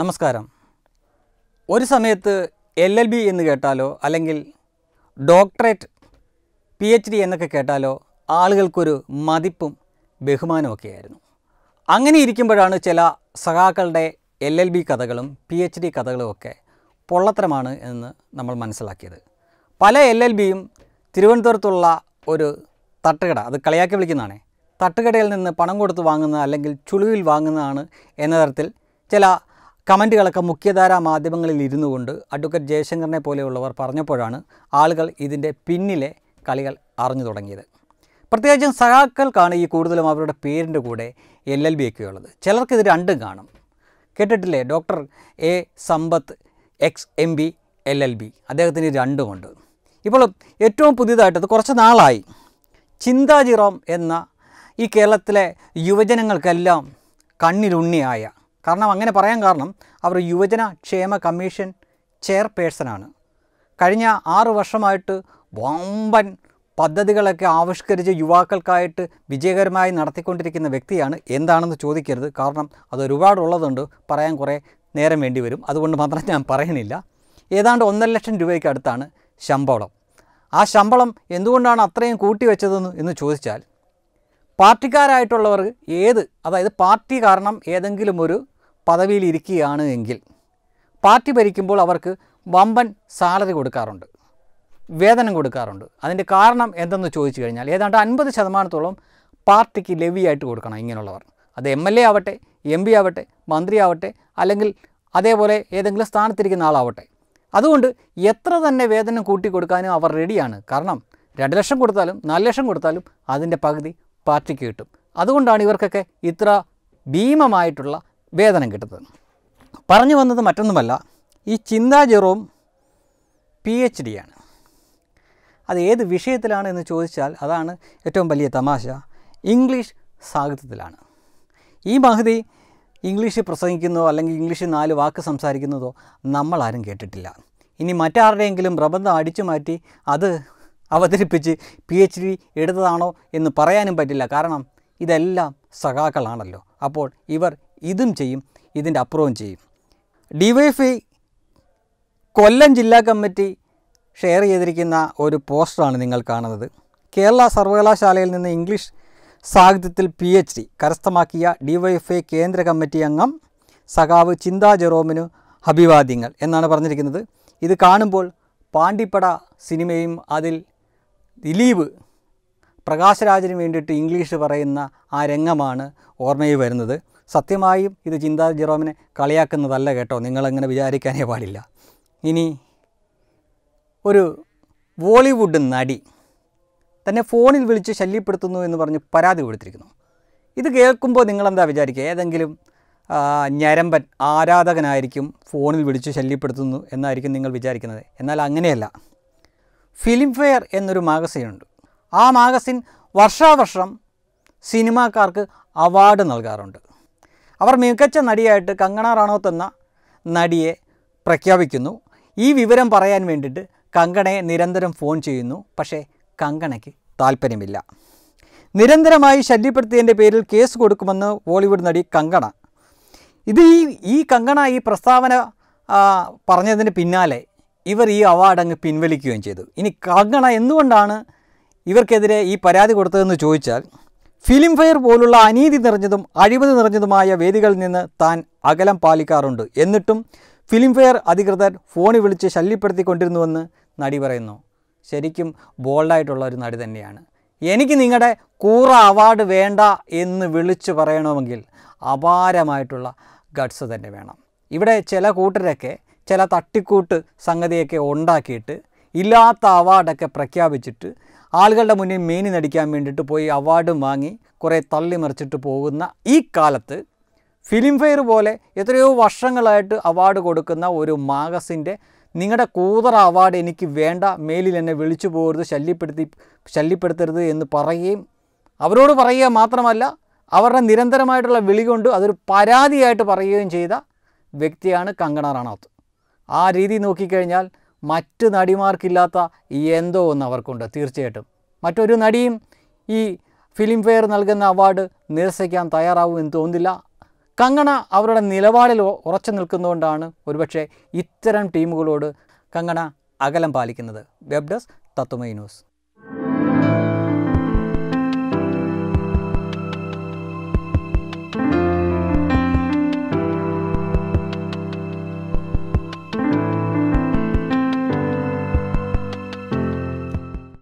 Namaskaram. ഒരു സമയത്ത് LLB എന്ന് കേട്ടാലോ അല്ലെങ്കിൽ ഡോക്ടറേറ്റ് PhD എന്നൊക്കെ കേട്ടാലോ ആളുകൾക്ക് ഒരു മതിപ്പും ബഹുമാനമൊക്കെ ആയിരുന്നു. അങ്ങനെ ഇരിക്കുമ്പോഴാണ് ചില സഹാക്കളുടെ LLB കഥകളും PhD കഥകളും ഒക്കെ പൊള്ളത്തരമാണ് എന്ന് നമ്മൾ മനസ്സിലാക്കിയത്. പല LLBയും തിരുവനന്തപുരത്തുള്ള ഒരു തട്ടുകട അത് കളിയാക്കി വിളിക്കുന്നതാണ്. തട്ടുകടയിൽ നിന്ന് പണം കൊടുത്ത് വാങ്ങുന്ന അല്ലെങ്കിൽ ചുളുവിൽ വാങ്ങുന്നതാണ് എന്ന തരത്തിൽ ചില കമന്റുകളൊക്കെ മുഖ്യധാര മാധ്യമങ്ങളിൽ ഇരുന്നുകൊണ്ട് അഡ്വക്കേറ്റ് ജയശങ്കറിനെ പോലെയുള്ളവർ പറഞ്ഞപ്പോഴാണ് ആളുകൾ ഇതിൻ്റെ പിന്നിലെ കളികൾ അറിഞ്ഞു തുടങ്ങിയത്. പ്രത്യേകിച്ചും സഹാക്കൾക്കാണ് ഈ കൂടുതലും അവരുടെ പേരിൻ്റെ കൂടെ LLB ഒക്കെയുള്ളത്. ചിലർക്കിത് രണ്ടും കാണും. കേട്ടിട്ടില്ലേ, doctor A. Sampath ex-MB LLB, അദ്ദേഹത്തിന് രണ്ടുമുണ്ട്. ഇപ്പോൾ ഏറ്റവും പുതിയതായിട്ടത് കുറച്ച് നാളായി ചിന്താജിറോം എന്ന ഈ കേരളത്തിലെ യുവജനങ്ങൾക്കെല്ലാം കണ്ണിലുണ്ണിയായ, കാരണം അങ്ങനെ പറയാൻ കാരണം അവർ യുവജന ക്ഷേമ കമ്മീഷൻ ചെയർപേഴ്സണാണ്. കഴിഞ്ഞ 6 വർഷമായിട്ട് വമ്പൻ പദ്ധതികളൊക്കെ ആവിഷ്കരിച്ച് യുവാക്കൾക്കായിട്ട് വിജയകരമായി നടത്തിക്കൊണ്ടിരിക്കുന്ന വ്യക്തിയാണ്. എന്താണെന്ന് ചോദിക്കരുത്, കാരണം അതൊരുപാടുള്ളതുണ്ട്, പറയാൻ കുറേ നേരം വേണ്ടി വരും. അതുകൊണ്ട് മാത്രം ഞാൻ പറയണില്ല. ഏതാണ്ട് 1,50,000 രൂപയ്ക്ക് അടുത്താണ് ശമ്പളം. ആ ശമ്പളം എന്തുകൊണ്ടാണ് അത്രയും കൂട്ടിവെച്ചതെന്ന് എന്ന് ചോദിച്ചാൽ, പാർട്ടിക്കാരായിട്ടുള്ളവർ അതായത് പാർട്ടി കാരണം ഏതെങ്കിലും ഒരു പദവിയിൽ ഇരിക്കുകയാണ് എങ്കിൽ പാർട്ടി ഭരിക്കുമ്പോൾ അവർക്ക് വമ്പൻ സാലറി കൊടുക്കാറുണ്ട്, വേതനം കൊടുക്കാറുണ്ട്. അതിൻ്റെ കാരണം എന്തെന്ന് ചോദിച്ചു കഴിഞ്ഞാൽ ഏതാണ്ട് 50% പാർട്ടിക്ക് ലെവിയായിട്ട് കൊടുക്കണം. ഇങ്ങനെയുള്ളവർ അത് MLA ആവട്ടെ, MB ആവട്ടെ, മന്ത്രി ആവട്ടെ, അല്ലെങ്കിൽ അതേപോലെ ഏതെങ്കിലും സ്ഥാനത്തിരിക്കുന്ന ആളാവട്ടെ. അതുകൊണ്ട് എത്ര തന്നെ വേതനം കൂട്ടിക്കൊടുക്കാനും അവർ റെഡിയാണ്. കാരണം 2 ലക്ഷം കൊടുത്താലും 4 ലക്ഷം കൊടുത്താലും അതിൻ്റെ പകുതി പാർട്ടിക്ക് കിട്ടും. അതുകൊണ്ടാണ് ഇവർക്കൊക്കെ ഇത്ര ഭീമമായിട്ടുള്ള വേതനം കിട്ടുന്നത്. പറഞ്ഞു വന്നത് മറ്റൊന്നുമല്ല, ഈ ചിന്താജിറോം PhD ആണ്. അത് ഏത് വിഷയത്തിലാണ് എന്ന് ചോദിച്ചാൽ അതാണ് ഏറ്റവും വലിയ തമാശ. ഇംഗ്ലീഷ് സാഹിത്യത്തിലാണ്. ഈ മഹതി ഇംഗ്ലീഷിൽ പ്രസംഗിക്കുന്നതോ അല്ലെങ്കിൽ ഇംഗ്ലീഷിൽ 4 വാക്ക് സംസാരിക്കുന്നതോ നമ്മളാരും കേട്ടിട്ടില്ല. ഇനി മറ്റാരുടെയെങ്കിലും പ്രബന്ധം അടിച്ചു മാറ്റി അത് അവതരിപ്പിച്ച് PhD എടുത്തതാണോ എന്ന് പറയാനും പറ്റില്ല. കാരണം ഇതെല്ലാം സഖാക്കളാണല്ലോ. അപ്പോൾ ഇവർ ഇതും ചെയ്യും, ഇതിൻ്റെ അപ്പുറവും ചെയ്യും. DYFI കൊല്ലം ജില്ലാ കമ്മിറ്റി ഷെയർ ചെയ്തിരിക്കുന്ന ഒരു പോസ്റ്ററാണ് നിങ്ങൾ കാണുന്നത്. കേരള സർവകലാശാലയിൽ നിന്ന് ഇംഗ്ലീഷ് സാഹിത്യത്തിൽ PhD കരസ്ഥമാക്കിയ DYFI കേന്ദ്ര കമ്മിറ്റി അംഗം സഖാവ് ചിന്താ ജെറോമിനു അഭിവാദ്യങ്ങൾ എന്നാണ് പറഞ്ഞിരിക്കുന്നത്. ഇത് കാണുമ്പോൾ പാണ്ടിപ്പട സിനിമയും അതിൽ ദിലീപ് പ്രകാശരാജിന് വേണ്ടിയിട്ട് ഇംഗ്ലീഷ് പറയുന്ന ആ രംഗമാണ് ഓർമ്മയിൽ വരുന്നത്. സത്യമായും ഇത് ചിന്താ ജെറോമിനെ കളിയാക്കുന്നതല്ല കേട്ടോ, നിങ്ങളങ്ങനെ വിചാരിക്കാനേ പാടില്ല. ഇനി ഒരു ബോളിവുഡ് നടി തന്നെ ഫോണിൽ വിളിച്ച് ശല്യപ്പെടുത്തുന്നു എന്ന് പറഞ്ഞ് പരാതി കൊടുത്തിരിക്കുന്നു. ഇത് കേൾക്കുമ്പോൾ നിങ്ങളെന്താ വിചാരിക്കുക? ഏതെങ്കിലും ഞരമ്പൻ ആരാധകനായിരിക്കും ഫോണിൽ വിളിച്ച് ശല്യപ്പെടുത്തുന്നു എന്നായിരിക്കും നിങ്ങൾ വിചാരിക്കുന്നത്. എന്നാൽ അങ്ങനെയല്ല. ഫിലിം ഫെയർ എന്നൊരു മാഗസിനുണ്ട്. ആ മാഗസിൻ വർഷാവർഷം സിനിമാക്കാർക്ക് അവാർഡ് നൽകാറുണ്ട്. അവർ മികച്ച നടിയായിട്ട് കങ്കണ റണൗത്ത് എന്ന നടിയെ പ്രഖ്യാപിക്കുന്നു. ഈ വിവരം പറയാൻ വേണ്ടിയിട്ട് കങ്കണയെ നിരന്തരം ഫോൺ ചെയ്യുന്നു. പക്ഷേ കങ്കണയ്ക്ക് താല്പര്യമില്ല. നിരന്തരമായി ശല്യപ്പെടുത്തിയതിൻ്റെ പേരിൽ കേസ് കൊടുക്കുമെന്ന് ബോളിവുഡ് നടി കങ്കണ. ഇത് ഈ കങ്കണ ഈ പ്രസ്താവന പറഞ്ഞതിന് പിന്നാലെ ഇവർ ഈ അവാർഡ് അങ്ങ് പിൻവലിക്കുകയും ചെയ്തു. ഇനി കങ്കണ എന്തുകൊണ്ടാണ് ഇവർക്കെതിരെ ഈ പരാതി കൊടുത്തതെന്ന് ചോദിച്ചാൽ, ഫിലിം ഫെയർ പോലുള്ള അനീതി നിറഞ്ഞതും അഴിമതി നിറഞ്ഞതുമായ വേദികളിൽ നിന്ന് താൻ അകലം പാലിക്കാറുണ്ട്. എന്നിട്ടും ഫിലിം ഫെയർ അധികൃതർ ഫോണിൽ വിളിച്ച് ശല്യപ്പെടുത്തിക്കൊണ്ടിരുന്നുവെന്ന് നടി പറയുന്നു. ശരിക്കും ബോൾഡായിട്ടുള്ള ഒരു നടി തന്നെയാണ്. എനിക്ക് നിങ്ങളുടെ കൂറ അവാർഡ് വേണ്ട എന്ന് വിളിച്ചു പറയണമെങ്കിൽ അപാരമായിട്ടുള്ള ഗട്ട്സ് തന്നെ വേണം. ഇവിടെ ചില കൂട്ടരൊക്കെ ചില തട്ടിക്കൂട്ട് സംഗതിയൊക്കെ ഉണ്ടാക്കിയിട്ട് ഇല്ലാത്ത അവാർഡൊക്കെ പ്രഖ്യാപിച്ചിട്ട് ആളുകളുടെ മുന്നിൽ മേനി നടിക്കാൻ വേണ്ടിയിട്ട് പോയി അവാർഡും വാങ്ങി കുറേ തള്ളിമറിച്ചിട്ട് പോകുന്ന ഈ കാലത്ത് ഫിലിം ഫെയർ പോലെ എത്രയോ വർഷങ്ങളായിട്ട് അവാർഡ് കൊടുക്കുന്ന ഒരു മാഗസിൻ്റെ നിങ്ങളുടെ കൂതറ അവാർഡ് എനിക്ക് വേണ്ട, മേലിൽ എന്നെ വിളിച്ചു പോകരുത്, ശല്യപ്പെടുത്തരുത് എന്ന് പറയുകയും അവരോട് പറയുക മാത്രമല്ല അവരുടെ നിരന്തരമായിട്ടുള്ള വിളി കൊണ്ട് അതൊരു പരാതിയായിട്ട് പറയുകയും ചെയ്ത വ്യക്തിയാണ് കങ്കണ റണൗത്ത്. ആ രീതി നോക്കിക്കഴിഞ്ഞാൽ മറ്റ് നടിമാർക്കില്ലാത്ത എന്തോ ഒന്ന് അവർക്കുണ്ട്. തീർച്ചയായിട്ടും മറ്റൊരു നടിയും ഈ ഫിലിം ഫെയർ നൽകുന്ന അവാർഡ് നിരസിക്കാൻ തയ്യാറാവും എന്ന് തോന്നുന്നില്ല. Kangana, our Nilavadil, Orachanilkundo Dana, Urbache, Iteram Team Gulod, Kangana, Agalam Palikinada, Webdas, Tatumainus.